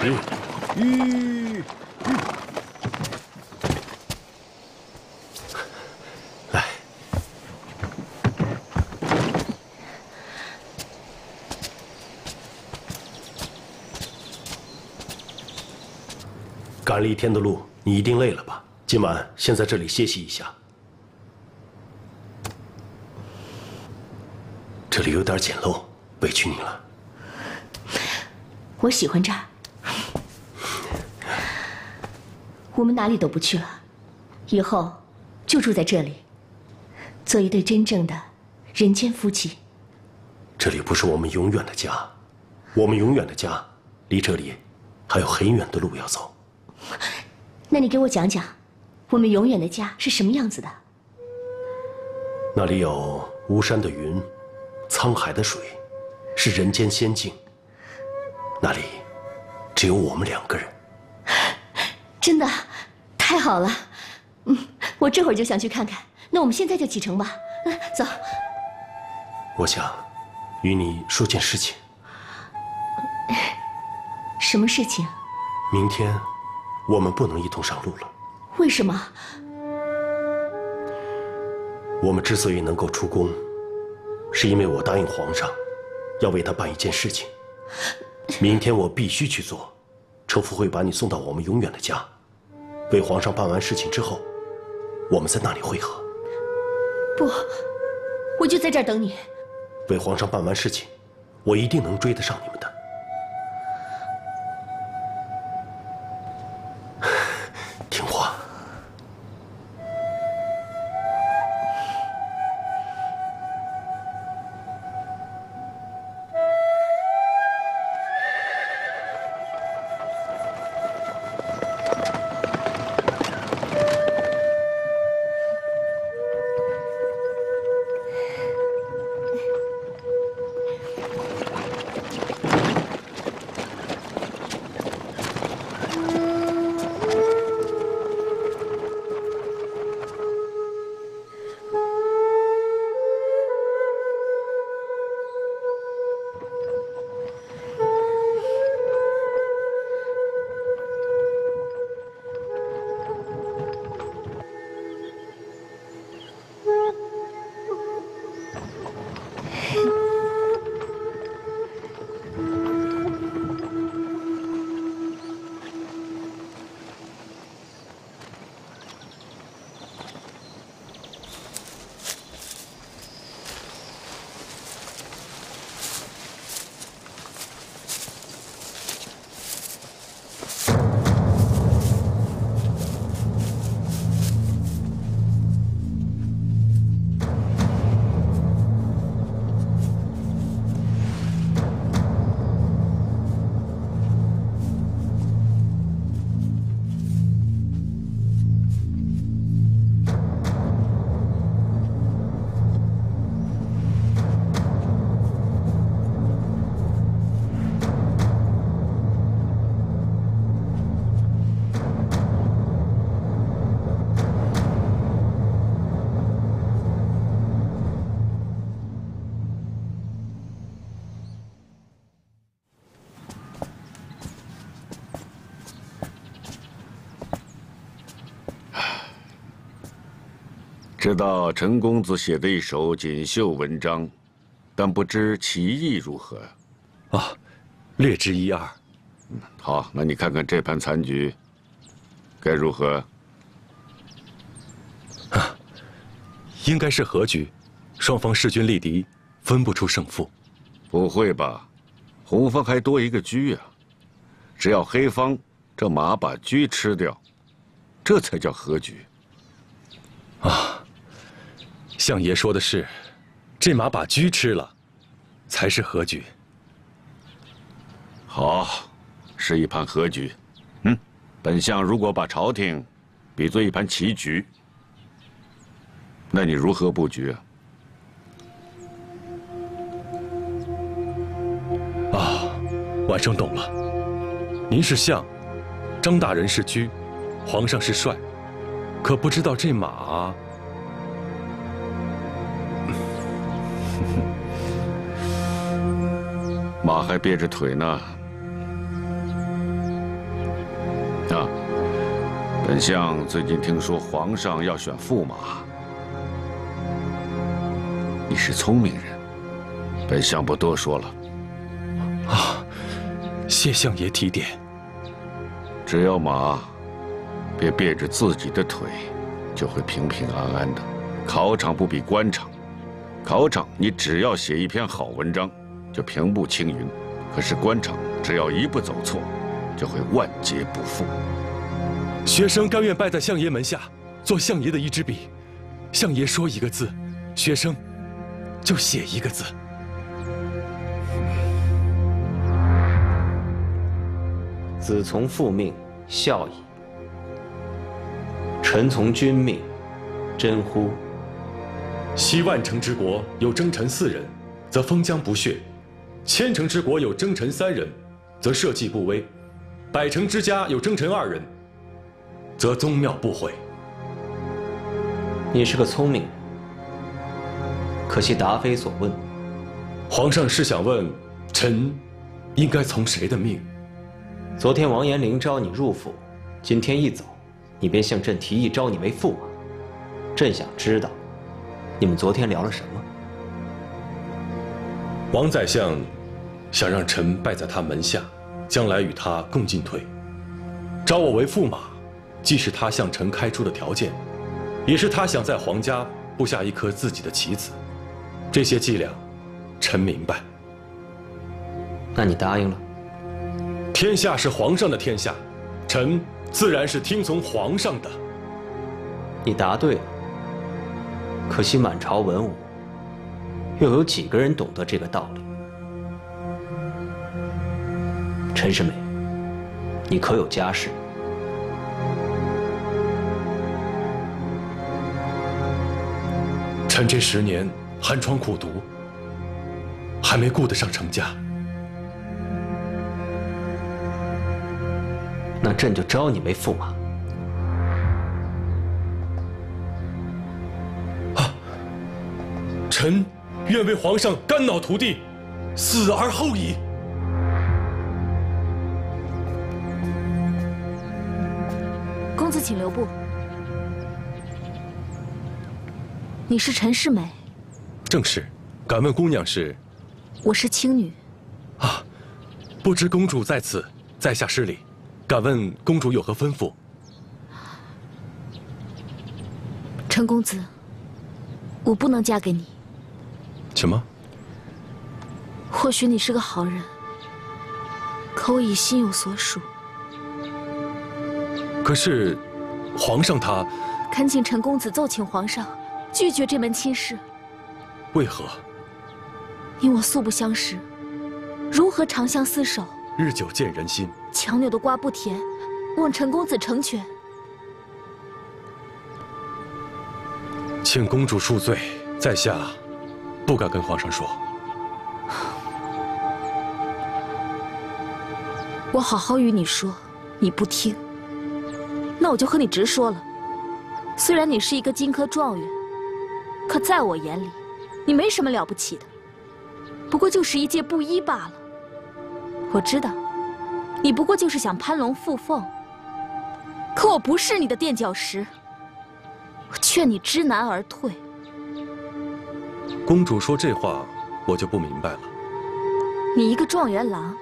来，赶了一天的路，你一定累了吧？今晚先在这里歇息一下。 这里有点简陋，委屈你了。我喜欢这儿，我们哪里都不去了，以后就住在这里，做一对真正的人间夫妻。这里不是我们永远的家，我们永远的家离这里还有很远的路要走。那你给我讲讲，我们永远的家是什么样子的？那里有巫山的云。 沧海的水，是人间仙境。那里只有我们两个人。真的，太好了。嗯，我这会儿就想去看看。那我们现在就启程吧。走。我想与你说件事情。什么事情？明天我们不能一同上路了。为什么？我们之所以能够出宫。 是因为我答应皇上，要为他办一件事情，明天我必须去做。车夫会把你送到我们永远的家，为皇上办完事情之后，我们在那里会合。不，我就在这儿等你。为皇上办完事情，我一定能追得上你们的。听话。 知道陈公子写的一首锦绣文章，但不知其意如何。啊，略知一二。好，那你看看这盘残局，该如何？啊，应该是和局，双方势均力敌，分不出胜负。不会吧？红方还多一个车呀、啊！只要黑方这马把车吃掉，这才叫和局。啊。 相爷说的是，这马把车吃了，才是和局。好，是一盘和局。嗯，本相如果把朝廷比作一盘棋局，那你如何布局啊？啊，晚上懂了。您是相，张大人是车，皇上是帅，可不知道这马。 马还憋着腿呢。本相最近听说皇上要选驸马，你是聪明人，本相不多说了。啊，谢相爷提点。只要马别别着自己的腿，就会平平安安的。考场不比官场，考场你只要写一篇好文章，就平步青云；可是官场，只要一步走错，就会万劫不复。 学生甘愿拜在相爷门下，做相爷的一支笔。相爷说一个字，学生就写一个字。子从父命，孝矣；臣从君命，真乎？昔万乘之国有征臣4人，则封疆不血；千乘之国有征臣3人，则社稷不危；百乘之家有征臣2人。 则宗庙不毁。你是个聪明人，可惜答非所问。皇上是想问，臣应该从谁的命？昨天王延龄招你入府，今天一走，你便向朕提议招你为驸马。朕想知道，你们昨天聊了什么？王宰相想让臣拜在他门下，将来与他共进退，招我为驸马。 既是他向臣开出的条件，也是他想在皇家布下一颗自己的棋子。这些伎俩，臣明白。那你答应了？天下是皇上的天下，臣自然是听从皇上的。你答对了。可惜满朝文武，又有几个人懂得这个道理？陈世美，你可有家室？ 臣这10年寒窗苦读，还没顾得上成家。那朕就招你为驸马。啊！臣愿为皇上肝脑涂地，死而后已。公子，请留步。 你是陈世美，正是。敢问姑娘是？我是青女。啊，不知公主在此，在下失礼。敢问公主有何吩咐？陈公子，我不能嫁给你。什么？或许你是个好人，可我已心有所属。可是，皇上他……恳请陈公子奏请皇上。 拒绝这门亲事，为何？你我素不相识，如何长相厮守？日久见人心。强扭的瓜不甜，望陈公子成全。请公主恕罪，在下不敢跟皇上说。我好好与你说，你不听，那我就和你直说了。虽然你是一个金科状元。 可在我眼里，你没什么了不起的，不过就是一介布衣罢了。我知道，你不过就是想攀龙附凤。可我不是你的垫脚石，我劝你知难而退。公主说这话，我就不明白了。你一个状元郎，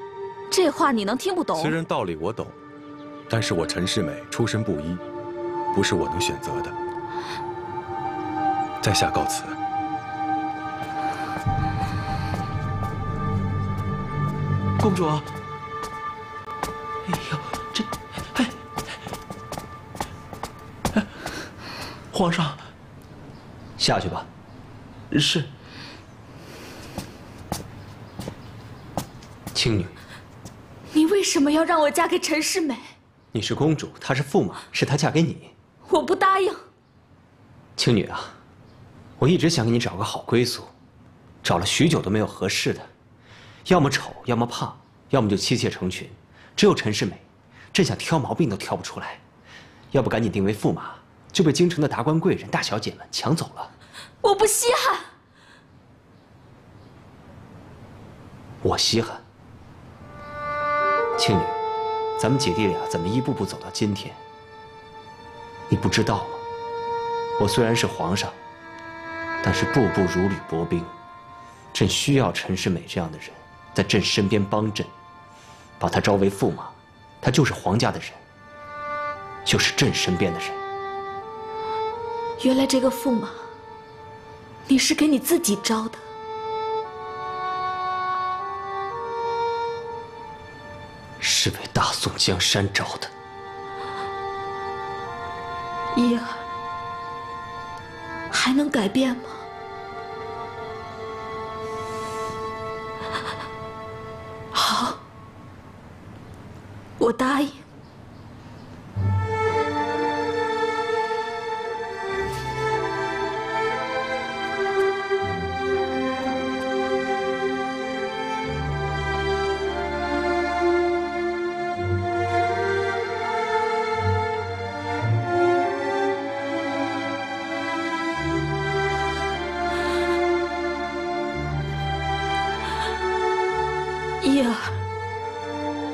这话你能听不懂？虽然道理我懂，但是我陈世美出身布衣，不是我能选择的。 在下告辞。公主，哎呦，这，哎，皇上，下去吧。是。青女，你为什么要让我嫁给陈世美？你是公主，她是驸马，是她嫁给你。我不答应。青女啊。 我一直想给你找个好归宿，找了许久都没有合适的，要么丑，要么胖，要么就妻妾成群。只有陈世美，朕想挑毛病都挑不出来。要不赶紧定为驸马，就被京城的达官贵人、大小姐们抢走了。我不稀罕。我稀罕。青女，咱们姐弟俩怎么一步步走到今天？你不知道吗？我虽然是皇上，但是步步如履薄冰。朕需要陈世美这样的人在朕身边帮朕，把他招为驸马，他就是皇家的人，就是朕身边的人。原来这个驸马，你是给你自己招的。 是为大宋江山招的。一儿，还能改变吗？好，我答应。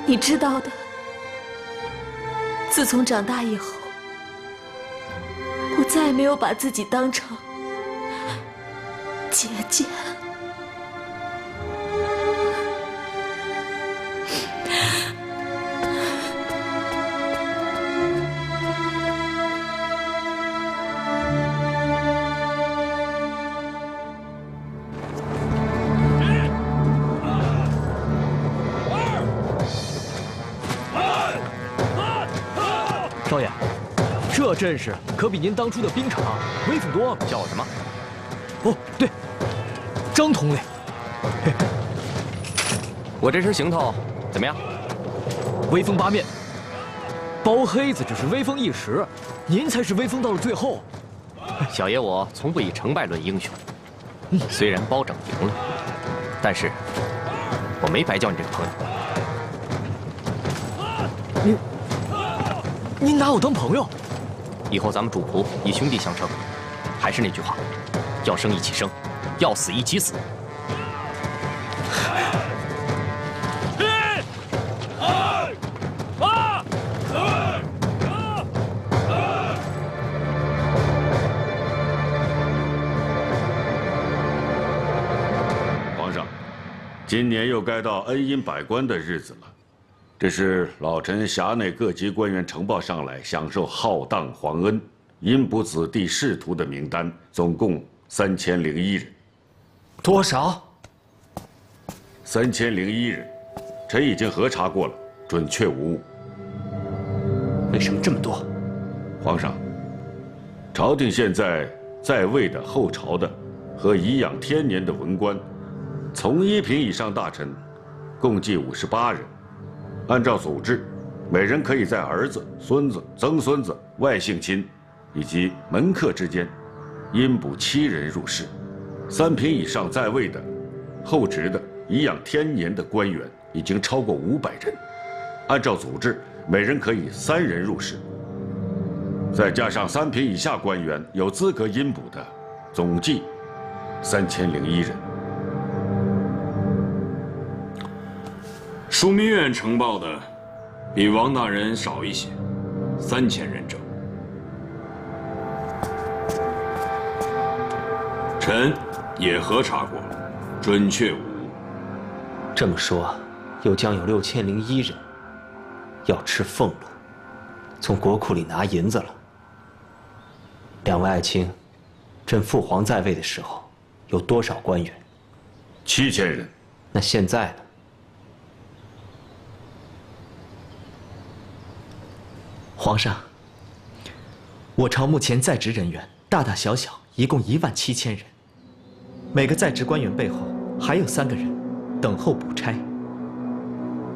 你知道的，自从长大以后，我再也没有把自己当成姐姐。这阵势可比您当初的冰场威风多了。叫什么？哦，对，张统领。我这身行头怎么样？威风八面。包黑子只是威风一时，您才是威风到了最后。小爷我从不以成败论英雄。虽然包拯赢了，但是我没白交你这个朋友。您拿我当朋友？ 以后咱们主仆以兄弟相称，还是那句话，要生一起生，要死一起死。皇上，今年又该到恩荫百官的日子了。 这是老臣辖内各级官员呈报上来享受浩荡皇恩、荫补子弟仕途的名单，总共3001人。多少？3001人，臣已经核查过了，准确无误。为什么这么多？皇上，朝廷现在在位的、后朝的和颐养天年的文官，从1品以上大臣，共计58人。 按照祖制，每人可以在儿子、孙子、曾孙子、外姓亲，以及门客之间，荫补7人入仕。3品以上在位的、后职的、颐养天年的官员已经超过500人。按照祖制，每人可以3人入仕。再加上3品以下官员有资格荫补的，总计3001人。 枢密院呈报的比王大人少一些，3000人整。臣也核查过了，准确无误。这么说，又将有6001人要吃俸禄，从国库里拿银子了。两位爱卿，朕父皇在位的时候有多少官员？7000人。那现在呢？ 皇上，我朝目前在职人员大大小小一共17000人，每个在职官员背后还有3个人等候补差。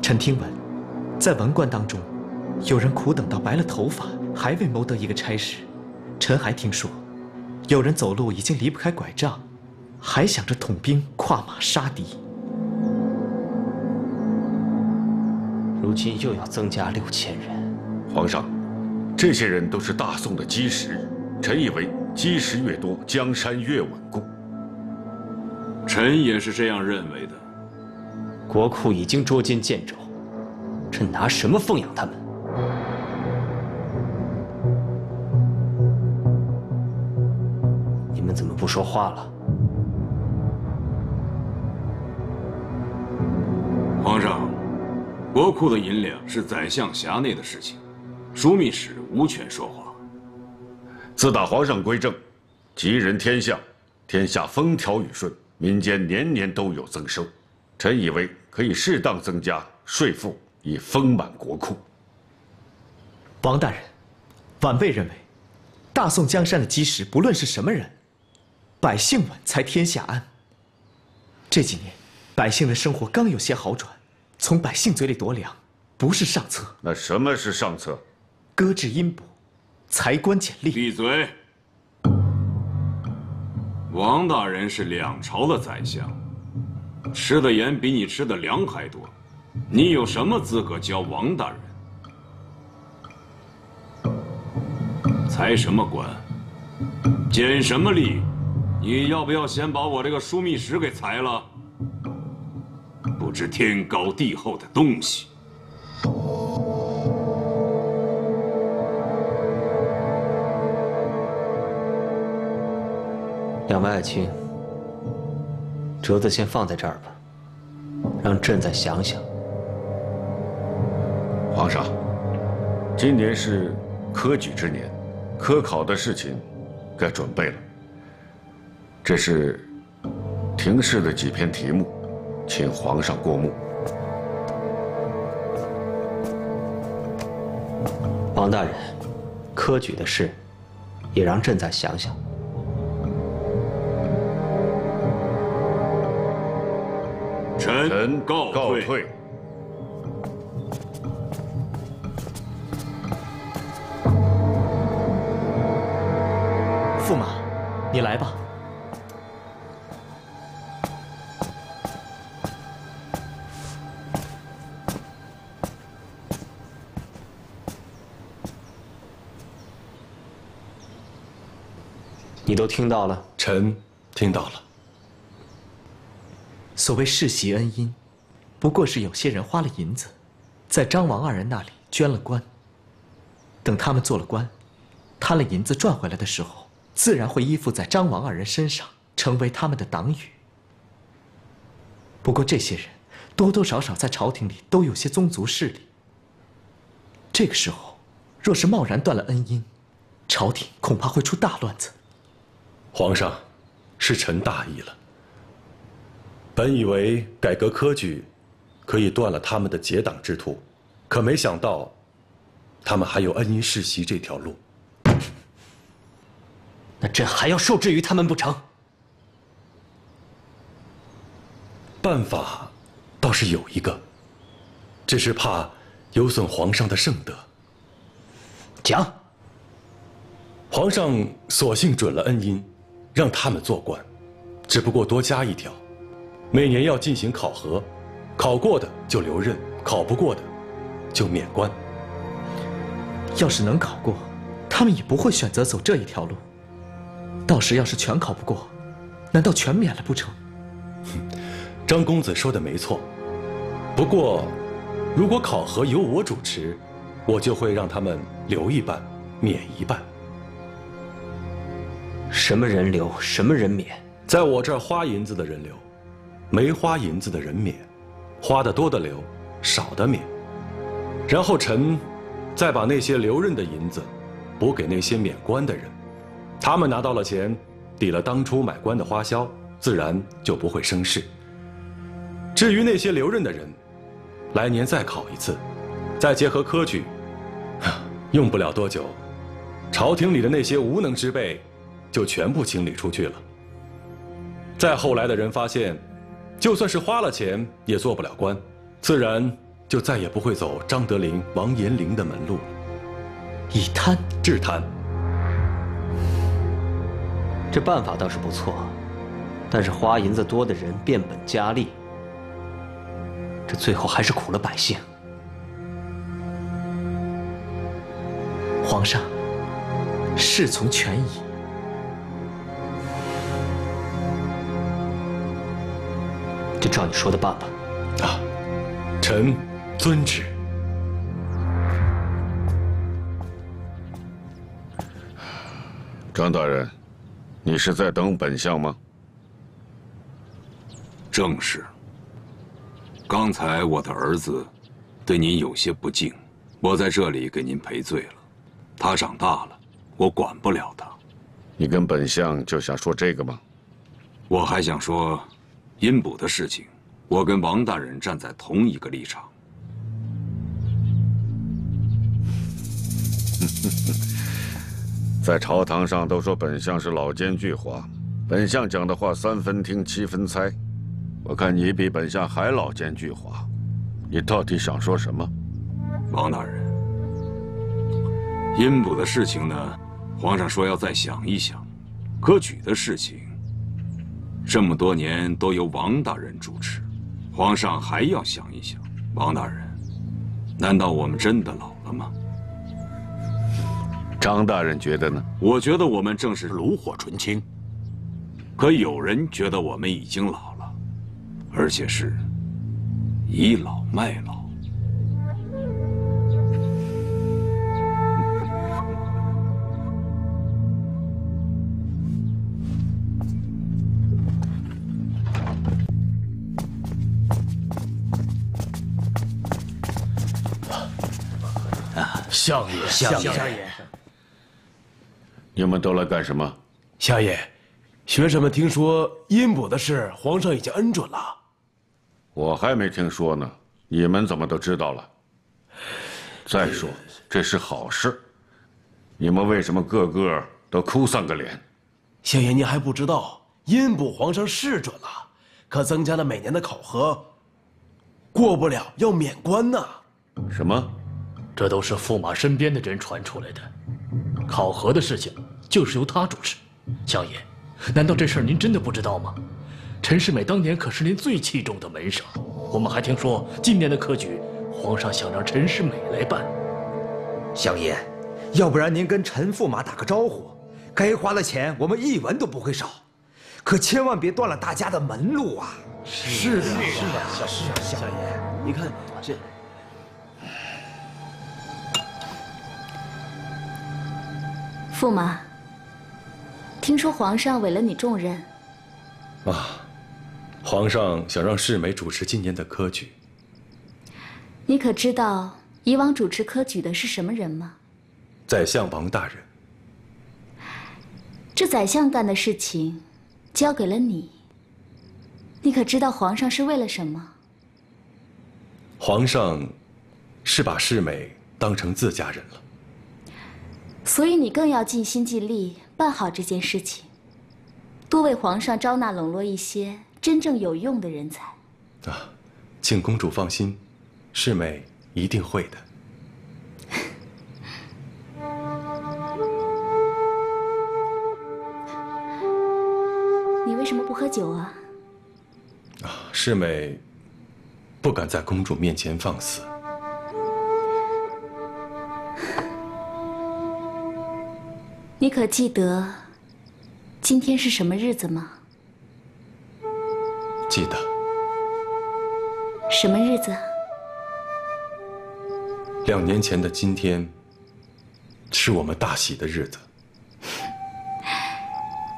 臣听闻，在文官当中，有人苦等到白了头发还未谋得一个差事；臣还听说，有人走路已经离不开拐杖，还想着统兵跨马杀敌。如今又要增加6000人，皇上。 这些人都是大宋的基石，臣以为基石越多，江山越稳固。臣也是这样认为的。国库已经捉襟见肘，朕拿什么奉养他们？不说话了。皇上，国库的银两是宰相辖内的事情，枢密使无权说话。自打皇上归政，吉人天下，天下风调雨顺，民间年年都有增收。臣以为可以适当增加税赋，以丰满国库。王大人，晚辈认为，大宋江山的基石不论是什么人，百姓稳才天下安。这几年，百姓的生活刚有些好转，从百姓嘴里夺粮不是上策。那什么是上策？搁置阴薄，裁官减吏。闭嘴！王大人是两朝的宰相，吃的盐比你吃的粮还多，你有什么资格教王大人？ 裁什么官，减什么吏？你要不要先把我这个枢密使给裁了？不知天高地厚的东西！两位爱卿，折子先放在这儿吧，让朕再想想。皇上，今年是科举之年。 科考的事情该准备了。这是廷试的几篇题目，请皇上过目。王大人，科举的事也让朕再想想。臣告退。 驸马，你来吧。你都听到了？臣听到了。所谓世袭恩荫，不过是有些人花了银子，在张王二人那里捐了官。等他们做了官，贪了银子赚回来的时候。 自然会依附在张王二人身上，成为他们的党羽。不过这些人多多少少在朝廷里都有些宗族势力。这个时候，若是贸然断了恩荫，朝廷恐怕会出大乱子。皇上，是臣大意了。本以为改革科举，可以断了他们的结党之途，可没想到，他们还有恩荫世袭这条路。 那朕还要受制于他们不成？办法倒是有一个，只是怕有损皇上的圣德。讲。皇上索性准了恩荫，让他们做官，只不过多加一条：每年要进行考核，考过的就留任，考不过的就免官。要是能考过，他们也不会选择走这一条路。 到时要是全考不过，难道全免了不成？张公子说的没错，不过，如果考核由我主持，我就会让他们留一半，免一半。什么人留，什么人免？在我这儿花银子的人留，没花银子的人免，花的多的留，少的免。然后臣再把那些留任的银子补给那些免官的人。 他们拿到了钱，抵了当初买官的花销，自然就不会生事。至于那些留任的人，来年再考一次，再结合科举，用不了多久，朝廷里的那些无能之辈，就全部清理出去了。再后来的人发现，就算是花了钱也做不了官，自然就再也不会走张德霖、王延龄的门路了。以贪治贪。 这办法倒是不错，但是花银子多的人变本加厉，这最后还是苦了百姓。皇上，事从权宜。就照你说的办吧。啊，臣遵旨。张大人。你是在等本相吗？正是。刚才我的儿子对您有些不敬，我在这里给您赔罪了。他长大了，我管不了他。你跟本相就想说这个吗？我还想说，阴补的事情，我跟王大人站在同一个立场。在朝堂上都说本相是老奸巨猾，本相讲的话3分听7分猜，我看你比本相还老奸巨猾，你到底想说什么？王大人，阴补的事情呢，皇上说要再想一想，科举的事情，这么多年都由王大人主持，皇上还要想一想。王大人，难道我们真的老了吗？ 张大人觉得呢？我觉得我们正是炉火纯青，可有人觉得我们已经老了，而且是倚老卖老。相爷，相爷。 你们都来干什么？相爷，学生们听说阴补的事，皇上已经恩准了。我还没听说呢，你们怎么都知道了？再说这是好事，你们为什么个个都哭丧个脸？相爷，您还不知道，阴补皇上是准了，可增加了每年的考核，过不了要免官呢。什么？这都是驸马身边的人传出来的。 考核的事情就是由他主持，相爷，难道这事儿您真的不知道吗？陈世美当年可是您最器重的门生，我们还听说今年的科举，皇上想让陈世美来办。相爷，要不然您跟陈驸马打个招呼，该花的钱我们一文都不会少，可千万别断了大家的门路啊！是的，是的，是的，相爷，你看这。 驸马，听说皇上委了你重任。啊，皇上想让世美主持今年的科举。你可知道以往主持科举的是什么人吗？宰相王大人。这宰相干的事情，交给了你。你可知道皇上是为了什么？皇上是把世美当成自家人了。 所以你更要尽心尽力办好这件事情，多为皇上招纳笼络一些真正有用的人才。啊，请公主放心，世美一定会的。你为什么不喝酒啊？啊，世美不敢在公主面前放肆。 你可记得今天是什么日子吗？记得。什么日子？2年前的今天，是我们大喜的日子。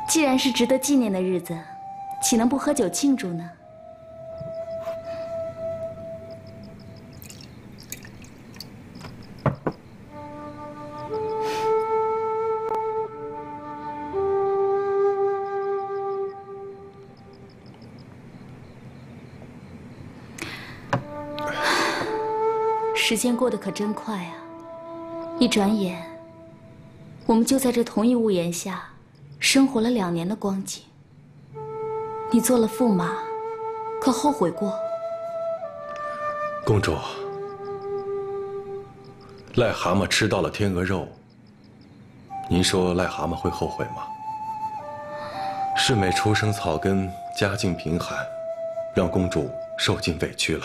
既然是值得纪念的日子，岂能不喝酒庆祝呢？时间过得可真快啊！一转眼，我们就在这同一屋檐下生活了2年的光景。你做了驸马，可后悔过？公主，癞蛤蟆吃到了天鹅肉，您说癞蛤蟆会后悔吗？世美初生草根，家境贫寒，让公主受尽委屈了。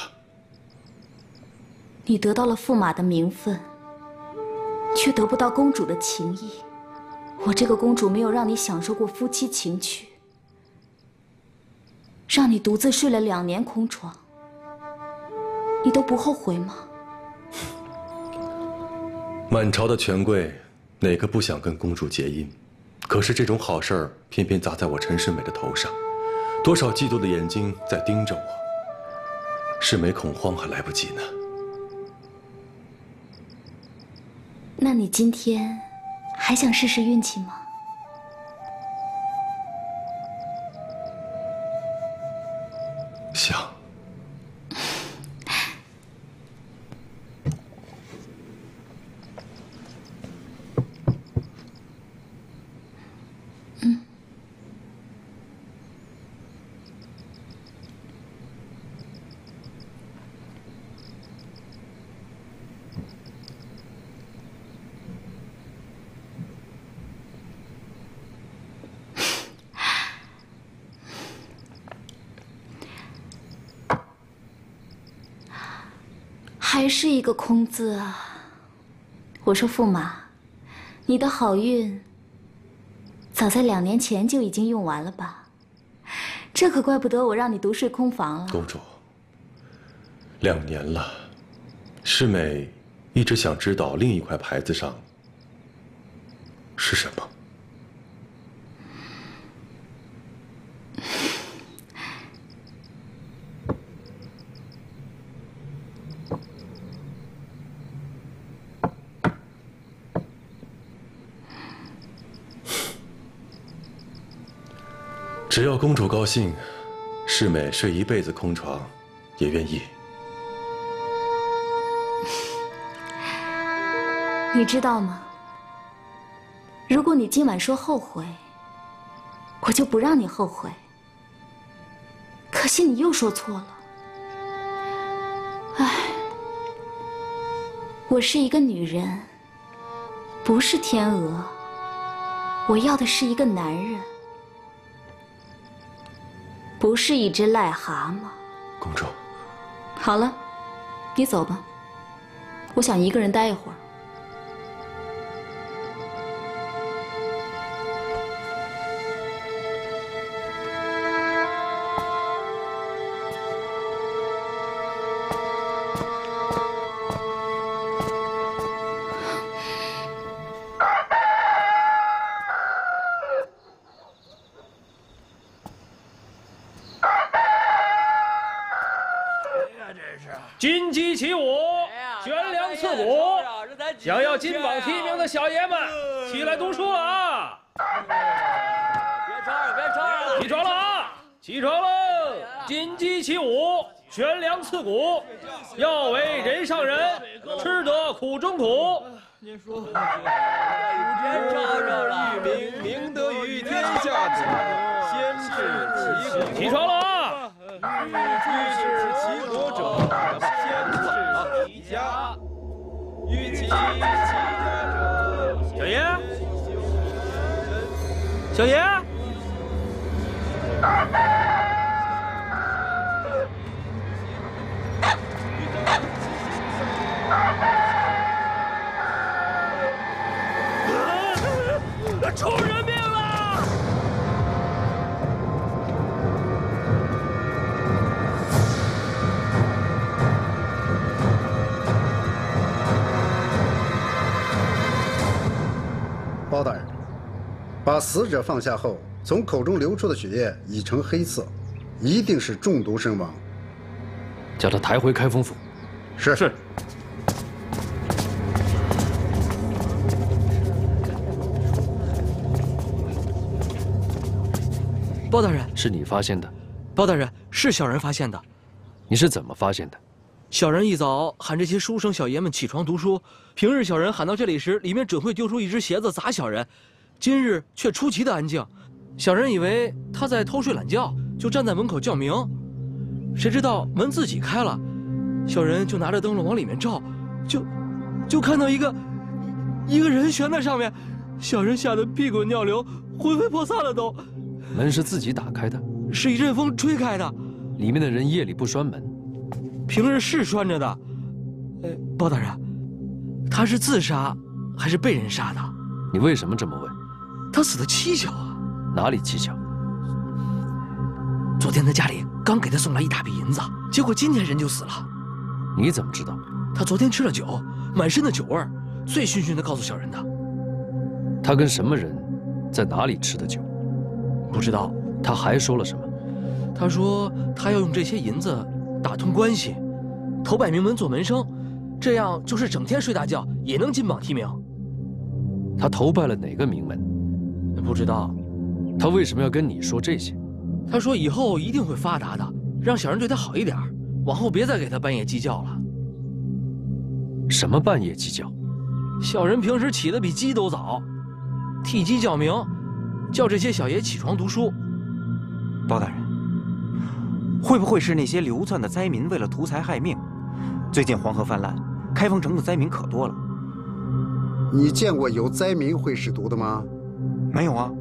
你得到了驸马的名分，却得不到公主的情谊。我这个公主没有让你享受过夫妻情趣，让你独自睡了2年空床，你都不后悔吗？满朝的权贵哪个不想跟公主结姻？可是这种好事儿偏偏砸在我陈世美的头上，多少嫉妒的眼睛在盯着我，世美恐慌还来不及呢。那你今天还想试试运气吗？ 想。嗯。还是一个空字啊！我说驸马，你的好运早在2年前就已经用完了吧？这可怪不得我让你独睡空房了。公主，2年了，世美一直想知道另一块牌子上是什么。只要公主高兴，世美睡一辈子空床，也愿意。你知道吗？如果你今晚说后悔，我就不让你后悔。可惜你又说错了。唉，我是一个女人，不是天鹅。我要的是一个男人。 不是一只癞蛤蟆，公主。好了，你走吧，我想一个人待一会儿。金鸡起舞，悬梁刺股。想要金榜题名的小爷们，起来读书啊！别吵了，别吵了！起床了啊！起床喽！金鸡起舞，悬梁刺股，要为人上人，吃得苦中苦。您说，古人昭昭于明，明德于天下主，先治其国。起床了啊！欲治其国者。 家，与其家者，小爷，小爷，出人命了！包大人，把死者放下后，从口中流出的血液已呈黑色，一定是中毒身亡。将他抬回开封府。是是。包大人，是你发现的？包大人，是小人发现的。你是怎么发现的？ 小人一早喊这些书生小爷们起床读书，平日小人喊到这里时，里面准会丢出一只鞋子砸小人，今日却出奇的安静。小人以为他在偷睡懒觉，就站在门口叫鸣，谁知道门自己开了，小人就拿着灯笼往里面照，就看到一个人悬在上面，小人吓得屁滚尿流，魂飞魄散了都。门是自己打开的，是一阵风吹开的，里面的人夜里不拴门。 平日是拴着的，包大人，他是自杀还是被人杀的？你为什么这么问？他死的蹊跷啊！哪里蹊跷？昨天他家里刚给他送来一大笔银子，结果今天人就死了。你怎么知道？他昨天吃了酒，满身的酒味儿，醉醺醺的告诉小人的。他跟什么人在哪里吃的酒，不知道他还说了什么。他说他要用这些银子打通关系，投拜名门做门生，这样就是整天睡大觉也能金榜题名。他投拜了哪个名门？不知道。他为什么要跟你说这些？他说以后一定会发达的，让小人对他好一点，往后别再给他半夜鸡叫了。什么半夜鸡叫？小人平时起得比鸡都早，替鸡叫鸣，叫这些小爷起床读书。包大人，会不会是那些流窜的灾民为了图财害命？最近黄河泛滥，开封城的灾民可多了。你见过有灾民会使毒的吗？没有啊。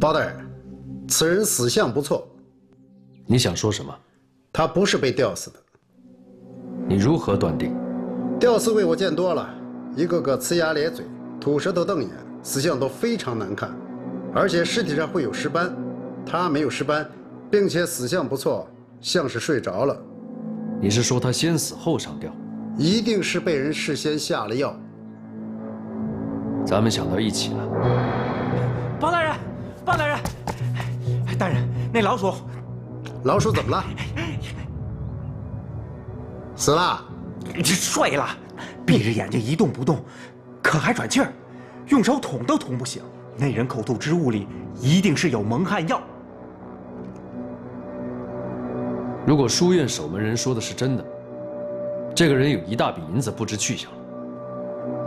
包大人，此人死相不错。你想说什么？他不是被吊死的。你如何断定？吊死鬼我见多了，一个个呲牙咧嘴、吐舌头、瞪眼，死相都非常难看，而且尸体上会有尸斑。他没有尸斑，并且死相不错，像是睡着了。你是说他先死后上吊？一定是被人事先下了药。咱们想到一起了。包大人。包大人，大人，那老鼠，老鼠怎么了？死了，摔了，闭着眼睛一动不动，可还喘气儿，用手捅都捅不醒。那人口吐之物里一定是有蒙汗药。如果书院守门人说的是真的，这个人有一大笔银子不知去向了，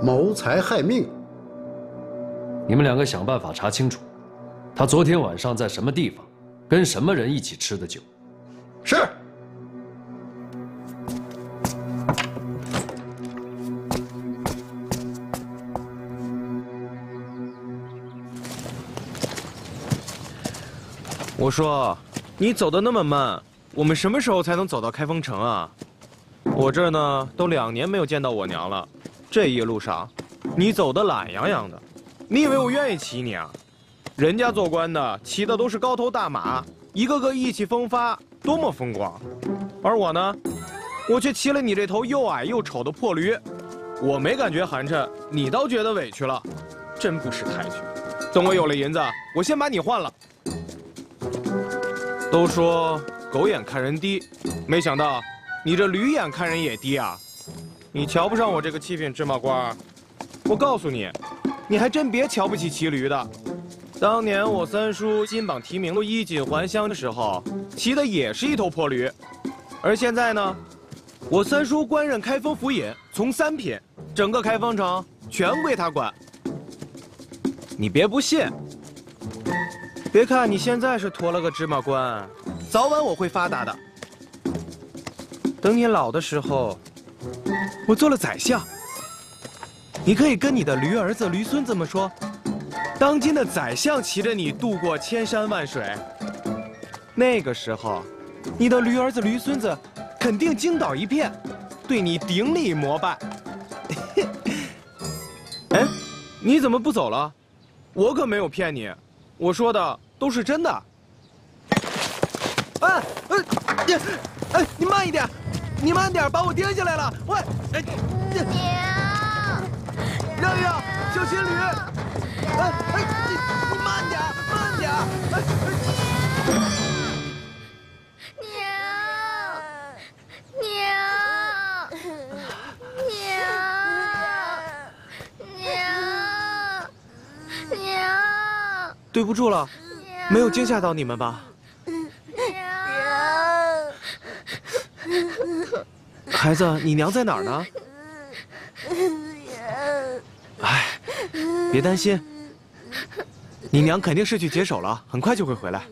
谋财害命。你们两个想办法查清楚。 他昨天晚上在什么地方，跟什么人一起吃的酒？是。我说，你走得那么慢，我们什么时候才能走到开封城啊？我这儿呢，都2年没有见到我娘了。这一路上，你走得懒洋洋的，你以为我愿意骑你啊？ 人家做官的骑的都是高头大马，一个个意气风发，多么风光！而我呢，我却骑了你这头又矮又丑的破驴，我没感觉寒碜，你倒觉得委屈了，真不识抬举。等我有了银子，我先把你换了。都说狗眼看人低，没想到你这驴眼看人也低啊！你瞧不上我这个七品芝麻官，我告诉你，你还真别瞧不起骑驴的。 当年我三叔金榜题名都衣锦还乡的时候，骑的也是一头破驴，而现在呢，我三叔官任开封府尹，从3品，整个开封城全归他管。你别不信，别看你现在是驮了个芝麻官，早晚我会发达的。等你老的时候，我做了宰相，你可以跟你的驴儿子、驴孙子们说。 当今的宰相骑着你渡过千山万水，那个时候，你的驴儿子、驴孙子肯定惊倒一片，对你顶礼膜拜。哎，你怎么不走了？我可没有骗你，我说的都是真的。哎哎哎，你慢一点，你慢点，把我颠下来了。喂，哎，让让，小心驴。 哎哎，你慢点，慢点！哎哎，娘，对不住了，没有惊吓到你们吧？孩子，你娘在哪儿呢？哎，别担心。 你娘肯定是去解手了，很快就会回来。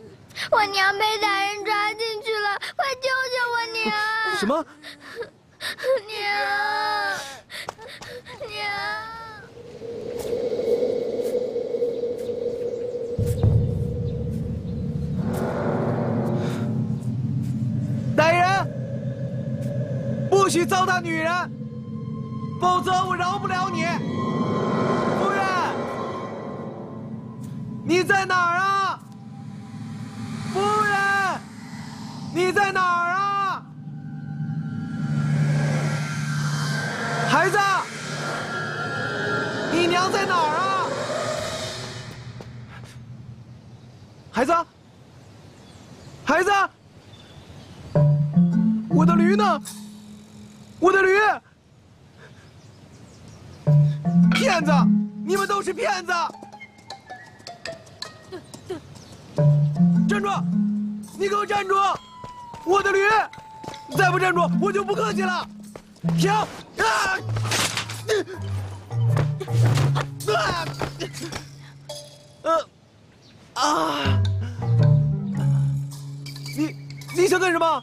我娘被歹人抓进去了，快救救我娘！什么？娘，娘。去糟蹋女人，否则我饶不了你！夫人，你在哪儿啊？夫人，你在哪儿啊？孩子，你娘在哪儿啊？孩子，孩子，我的驴呢？ 我的驴！骗子！你们都是骗子！站住！你给我站住！我的驴！再不站住，我就不客气了！停！啊！你想干什么？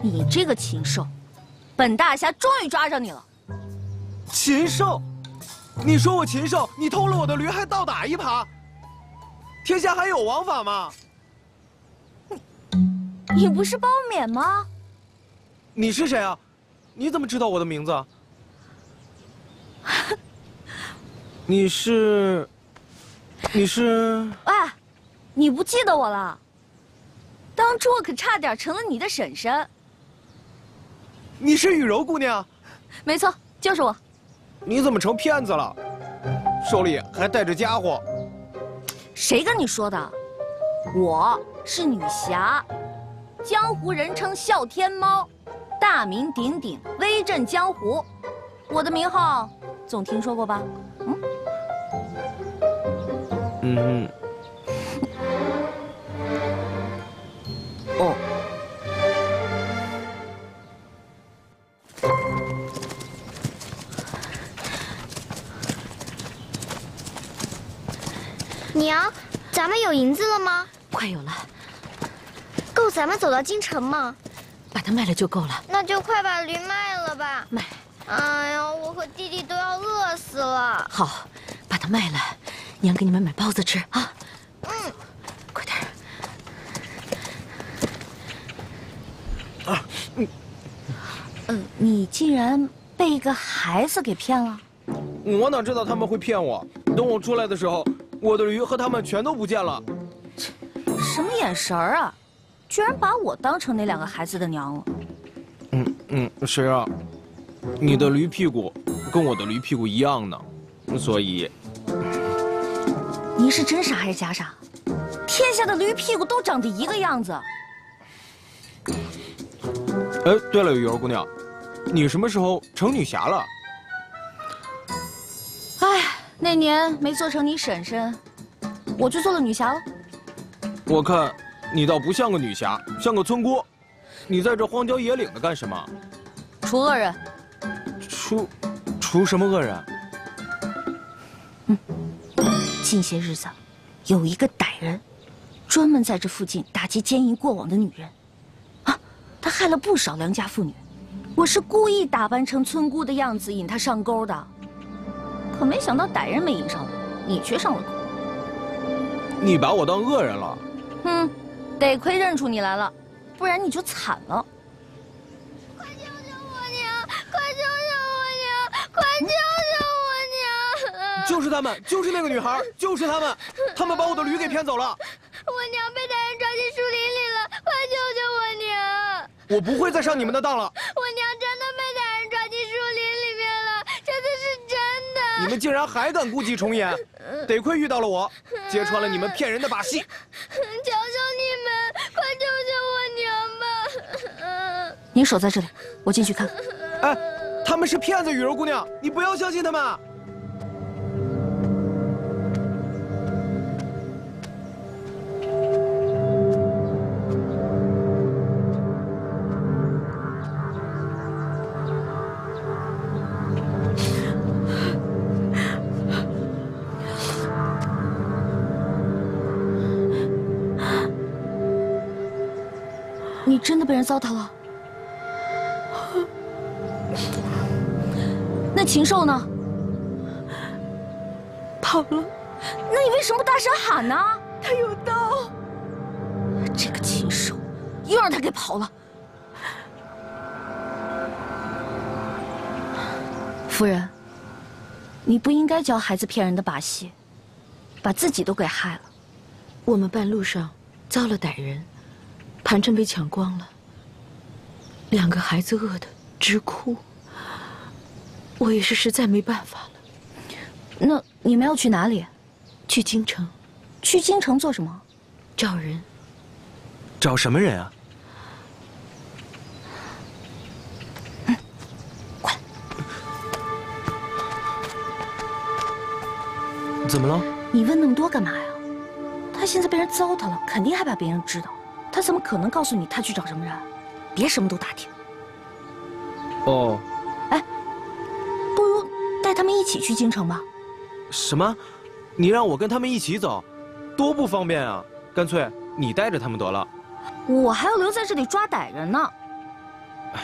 你这个禽兽！ 本大侠终于抓着你了，禽兽！你说我禽兽，你偷了我的驴还倒打一耙，天下还有王法吗？你不是包勉吗？你是谁啊？你怎么知道我的名字？你是？你是？喂，你不记得我了？当初我可差点成了你的婶婶。 你是雨柔姑娘，没错，就是我。你怎么成骗子了？手里还带着家伙。谁跟你说的？我是女侠，江湖人称笑天猫，大名鼎鼎，威震江湖。我的名号总听说过吧？嗯。哦。 娘，咱们有银子了吗？快有了，够咱们走到京城吗？把它卖了就够了。那就快把驴卖了吧。卖。哎呀，我和弟弟都要饿死了。好，把它卖了，娘给你们买包子吃啊。嗯，快点。你竟然被一个孩子给骗了？我哪知道他们会骗我？等我出来的时候。 我的驴和他们全都不见了，什么眼神儿啊！居然把我当成那两个孩子的娘了。谁啊？你的驴屁股跟我的驴屁股一样呢，所以你是真傻还是假傻？天下的驴屁股都长得一个样子。哎，对了，雨柔姑娘，你什么时候成女侠了？ 那年没做成你婶婶，我就做了女侠了。我看你倒不像个女侠，像个村姑。你在这荒郊野岭的干什么？除恶人。除什么恶人？近些日子，有一个歹人，专门在这附近打击奸淫过往的女人。啊，他害了不少良家妇女。我是故意打扮成村姑的样子引他上钩的。 可没想到歹人没引上我，你却上了钩。你把我当恶人了？得亏认出你来了，不然你就惨了。快救救我娘！快救救我娘！快救救我娘！就是他们，就是那个女孩，就是他们，他们把我的驴给骗走了。我娘被歹人抓进树林里了，快救救我娘！我不会再上你们的当了。我娘真的被歹人抓进树林里面了，真的是真。 你们竟然还敢故伎重演！得亏遇到了我，揭穿了你们骗人的把戏。求求你们，快救救我娘吧！您守在这里，我进去看看。哎，他们是骗子，雨柔姑娘，你不要相信他们。你真的被人糟蹋了？那禽兽呢？跑了。那你为什么大声喊呢？他有刀。这个禽兽，又让他给跑了。夫人，你不应该教孩子骗人的把戏，把自己都给害了。我们半路上遭了歹人，盘缠被抢光了，两个孩子饿得直哭。我也是实在没办法了。那你们要去哪里？去京城。去京城做什么？找人。找什么人啊？ 怎么了？你问那么多干嘛呀？他现在被人糟蹋了，肯定害怕别人知道。他怎么可能告诉你他去找什么人？别什么都打听。哦。哎，不如带他们一起去京城吧。什么？你让我跟他们一起走，多不方便啊！干脆你带着他们得了。我还要留在这里抓歹人呢。唉。